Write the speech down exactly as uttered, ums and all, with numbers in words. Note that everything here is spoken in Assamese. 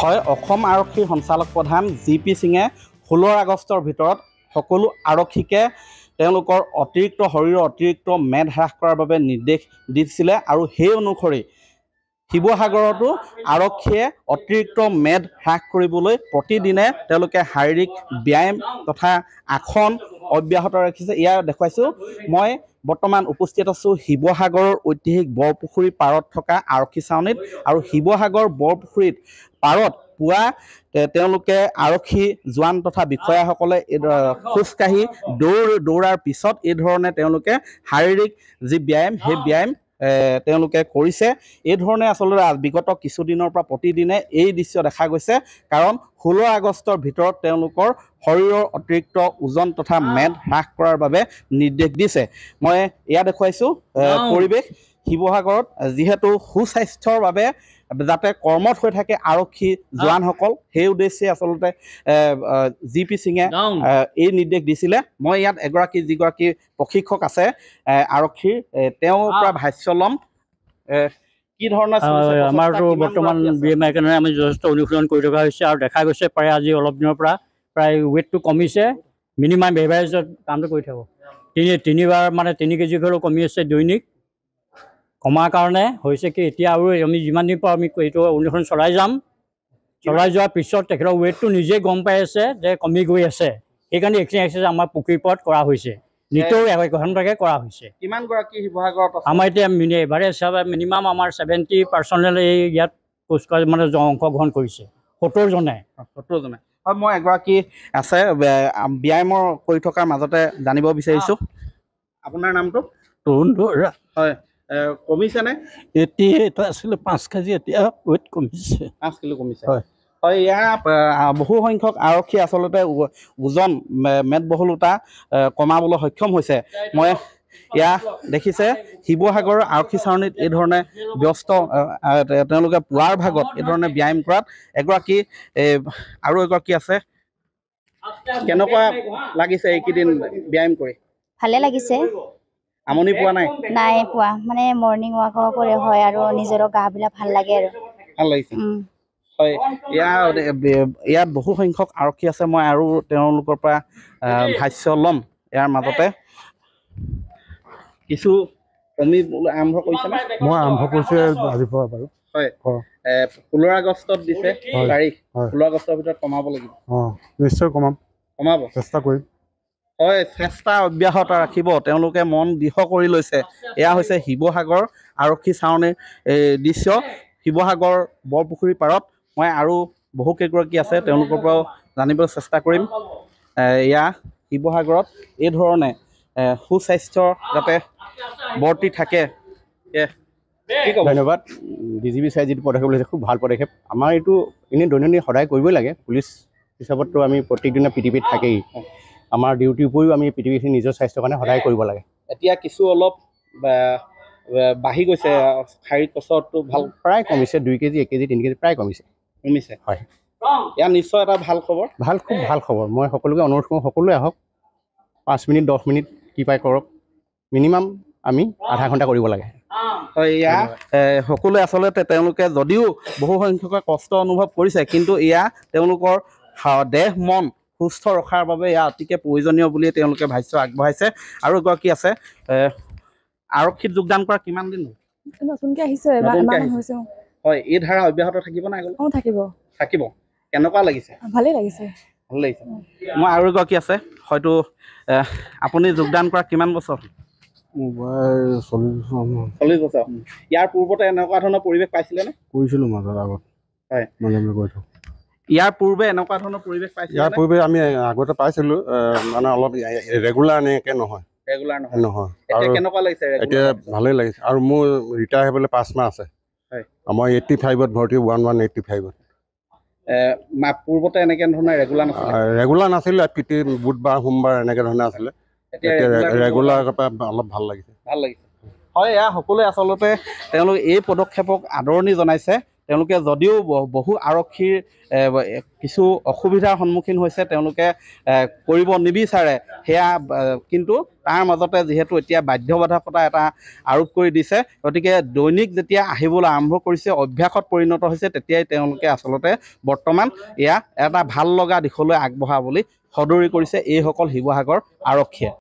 হয় অসম আৰক্ষী সঞ্চালক প্ৰধান জিপি সিংহে ষোল্ল আগষ্টৰ ভিতৰত সকলো আৰক্ষীকে তেওঁলোকৰ অতিৰিক্ত শৰীৰ অতিৰিক্ত মেদ হ্ৰাস কৰাৰ বাবে নিৰ্দেশ দিছিল আৰু সেই অনুসৰি শিৱসাগৰতো আৰক্ষীয়ে অতিৰিক্ত মেদ হ্ৰাস কৰিবলৈ প্ৰতিদিনে তেওঁলোকে শাৰীৰিক ব্যায়াম তথা আসন অব্যাহত ৰাখিছে। ইয়াৰ দেখুৱাইছো মই বৰ্তমান উপস্থিত আছো শিৱসাগৰৰ ঐতিহাসিক বৰপুখুৰী পাৰত থকা আৰক্ষী ছাউনিত আৰু শিৱসাগৰ বৰপুখুৰীত পাৰত পুৱা তেওঁলোকে আৰক্ষী জোৱান তথা বিষয়াসকলে খোজকাঢ়ি দৌৰ দৌৰাৰ পিছত এই ধৰণে তেওঁলোকে শাৰীৰিক যি ব্যায়াম সেই ব্যায়াম তেওঁলোকে কৰিছে। এই ধৰণে আসলে বিগত কিছুদিনৰ পৰা প্ৰতিদিনে এই দৃশ্য দেখা গৈছে, কাৰণ ষোল্ল আগষ্টৰ ভিতৰত তেওঁলোকৰ শৰীৰৰ অতিৰিক্ত ওজন তথা মেদ হ্ৰাস কৰাৰ বাবে নিৰ্দেশ দিছে। মই এয়া দেখুৱাইছোঁ পৰিৱেশ শিৱসাগৰত যিহেতু সুস্বাস্থ্যৰ বাবে যাতে কৰ্মত হৈ থাকে আৰক্ষী জোৱানসকল সেই উদ্দেশ্যে আচলতে জি পি সিঙে এই নিৰ্দেশ দিছিলে। মই ইয়াত এগৰাকী যিগৰাকী প্ৰশিক্ষক আছে আৰক্ষীৰ তেওঁৰ পৰা ভাষ্য ল'ম। কি ধৰণৰ আমাৰতো বৰ্তমান বি এম আই কাৰণে আমি যথেষ্ট অনুশীলন কৰি থকা হৈছে আৰু দেখা গৈছে প্ৰায় আজি অলপ দিনৰ পৰা প্ৰায় ৱেইটটো কমিছে, মিনিমাম এভাৰেজত কামটো কৰি থাকোঁ তিনি তিনিবাৰ মানে তিনি কেজি হ'লেও কমি আছে দৈনিক। কমাৰ কাৰণে হৈছে কি এতিয়া আৰু আমি যিমান দিন পাৰোঁ আমি এইটো অনুসৰণ চলাই যাম। চলাই যোৱাৰ পিছত তেখেতৰ ৱেইটটো নিজে গম পাই আছে যে কমি গৈ আছে, সেইকাৰণে এইখিনি এক্সাৰচাইজ আমাৰ পুখুৰীৰ পথ কৰা হৈছে, নিতৌ এঘণ্টাকৈ কৰা হৈছে। কিমান গৰাকী শিৱসাগৰত আমাৰ এতিয়া এভাৰেজ হিচাপে মিনিমাম আমাৰ ছেভেণ্টি পাৰ্চনেল এই ইয়াত খোজকাঢ়ি মানে অংশগ্ৰহণ কৰিছে সত্তৰজনে সত্তৰজনে হয়। মই এগৰাকী আছে ব্যায়ামৰ কৰি থকাৰ মাজতে জানিব বিচাৰিছোঁ আপোনাৰ নামটো? তৰুণ বৰা। হয়, কমিছেনে? এতিয়া এটা আছিলে পাঁচ কেজি, এতিয়া ৱেইট কমিছে পাঁচ কিলো কমিছে। হয় হয়, ইয়াৰ বহু সংখ্যক আৰক্ষী আচলতে ওজন মেদবহুলতা কমাবলৈ সক্ষম হৈছে। মই এয়া দেখিছে শিৱসাগৰৰ আৰক্ষী ছাউনীত এই ধৰণে ব্যস্ত তেওঁলোকে পুৱাৰ ভাগত এই ধৰণে ব্যায়াম কৰাত এগৰাকী আৰু এগৰাকী আছে। কেনেকুৱা লাগিছে এইকেইদিন ব্যায়াম কৰি? ভালে লাগিছে। আমনি পোৱা নাই? নাই পোৱা, মানে মৰ্ণিং ৱাক কৰে হয় আৰু নিজৰ গাবিলাক ভাল লাগে আৰু ভাল লাগিছে। হয়, ইয়াত ইয়াত বহু সংখ্যক আৰক্ষী আছে, মই আৰু তেওঁলোকৰ পৰা ভাষ্য ল'ম। ইয়াৰ মাজতে কিছু কমি আৰম্ভ কৰিছে নে? মই আৰম্ভ কৰিছোঁ আজিৰ পৰা বাৰু। হয়, ষোল্ল আগষ্টত দিছে তাৰিখ, ষোল্ল আগষ্টৰ ভিতৰত কমাব লাগিব। অঁ নিশ্চয় কমাম, কমাব চেষ্টা কৰিম। হয়, চেষ্টা অব্যাহত ৰাখিব তেওঁলোকে, মন দৃঢ় কৰি লৈছে। এয়া হৈছে শিৱসাগৰ আৰক্ষী ছাউনীৰ দৃশ্য শিৱসাগৰ বৰপুখুৰী পাৰত। মই আৰু বহু কেইগৰাকী আছে তেওঁলোকৰ পৰাও জানিবলৈ চেষ্টা কৰিম। এয়া শিৱসাগৰত এই ধৰণে সুস্বাস্থ্য যাতে বৰ্তি থাকে। ধন্যবাদ ডি জি পি ছাৰে যিটো পদক্ষেপ লৈছে খুব ভাল পদক্ষেপ। আমাৰ এইটো এনেই দৈনন্দিন সদায় কৰিবই লাগে, পুলিচ হিচাপততো আমি প্ৰত্যেকদিনা পৃথিৱীত থাকেই। আমাৰ ডিউটিৰ উপৰিও আমি পৃথিৱীখিনি নিজৰ স্বাস্থ্যৰ কাৰণে সদায় কৰিব লাগে। এতিয়া কিছু অলপ বাঢ়ি গৈছে শাৰীৰিক কষ্টটো ভাল প্ৰায় কমিছে, দুই কেজি এক কেজি তিনি কেজি প্ৰায় কমিছে কমিছে হয়, এয়া নিশ্চয় এটা ভাল খবৰ, ভাল খুব ভাল খবৰ। মই সকলোকে অনুৰোধ কৰোঁ সকলোৱে আহক, পাঁচ মিনিট দহ মিনিট কি পাই কৰক, মিনিমাম আমি আধা ঘণ্টা কৰিব লাগে। হয়, এয়া সকলোৱে আচলতে তেওঁলোকে যদিও বহু সংখ্যকে কষ্ট অনুভৱ কৰিছে কিন্তু এয়া তেওঁলোকৰ দেহ মন সুস্থ ৰখাৰ বাবে এয়া অতিকৈ প্ৰয়োজনীয় বুলি তেওঁলোকে ভাষ্য আগবঢ়াইছে। আৰু এগৰাকী আছে আৰক্ষীত যোগদান কৰা কিমান দিন নতুনকৈ আহিছে? হয়, এই ধাৰা অব্যাহত থাকিব নাই? থাকিব থাকিব। কেনেকুৱা লাগিছে? ভালেই লাগিছে, ভাল লাগিছে। মই আৰু এগৰাকী আছে হয়তো। আপুনি যোগদান কৰা কিমান বছৰ? চল্লিছ বছৰ। ইয়াৰ পূৰ্বতে এনেকুৱা ধৰণৰ পৰিৱেশ পাইছিলেনে? কৰিছিলোঁ মাজত আগত। হয়, ইয়াৰ পূৰ্বে এনেকুৱা ধৰণৰ পৰিৱেশ পাইছিলোঁ? ইয়াৰ পূৰ্বে আমি আগতে পাইছিলোঁ, মানে অলপ ৰেগুলাৰ এনেকৈ নহয়। ৰেগুলাৰ নহয় নহয়। এতিয়া কেনেকুৱা লাগিছে? এতিয়া ভালেই লাগিছে। আৰু মোৰ ৰিটায়াৰ হ'বলৈ পাঁচ মাহ আছে। হয়, মই এইট্টি ফাইভত ভৰ্তি, ওৱান ওৱান এইট্টি ফাইভত। পূৰ্বতে এনেকৈ ধৰণৰ ৰেগুলাৰ নাছিলে? ৰেগুলাৰ নাছিলে, পিটি বুধবাৰ সোমবাৰ এনেকৈ ধৰণৰ আছিলে। এতিয়া ৰেগুলাৰ অলপ ভাল লাগিছে, ভাল লাগিছে। হয়, এয়া সকলোৱে আচলতে তেওঁলোক এই পদক্ষেপক আদৰণি জনাইছে। তেওঁলোকে যদিও বহু আৰক্ষীৰ কিছু অসুবিধাৰ সন্মুখীন হৈছে তেওঁলোকে কৰিব নিবিচাৰে হেয়া কিন্তু তাৰ মাজতে যেহেতু এতিয়া বাধ্যবাধকতা এটা আৰোপ কৰি দিছে গতিকে দৈনিক যেতিয়া আহিবলৈ আৰম্ভ কৰিছে অভ্যাসত পৰিণত হৈছে তেতিয়াই তেওঁলোকে আসলতে বৰ্তমান ইয়া এটা ভাল লগা দিখলৈ আগবঢ়া বুলি সদৰি কৰিছে এই সকল হিবহাগৰ আৰক্ষী।